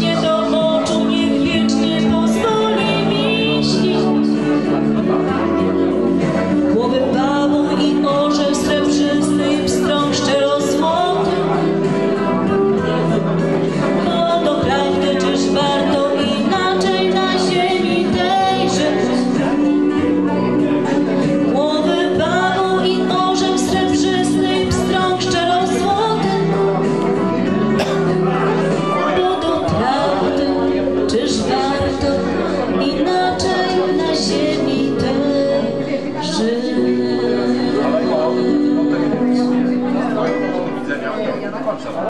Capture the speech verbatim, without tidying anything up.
nie